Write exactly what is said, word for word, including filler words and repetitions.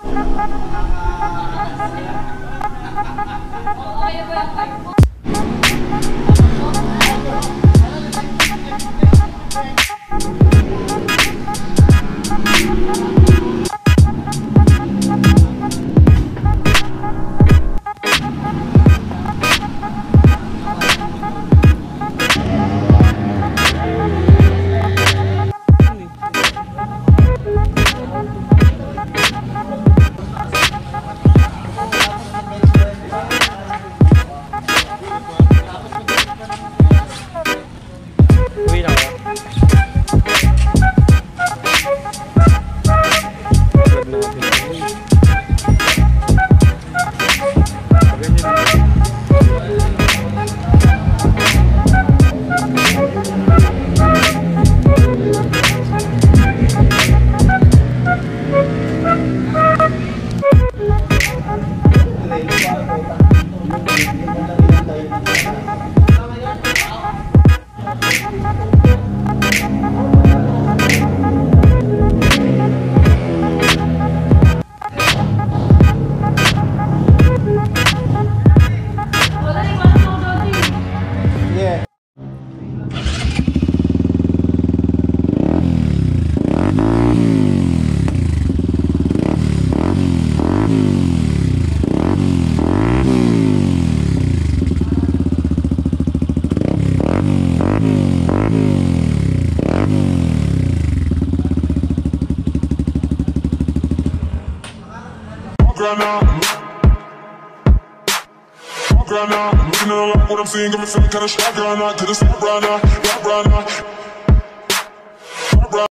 Right now, looking around what I'm seeing, got me feeling kinda shy right now. To the side right now, right now.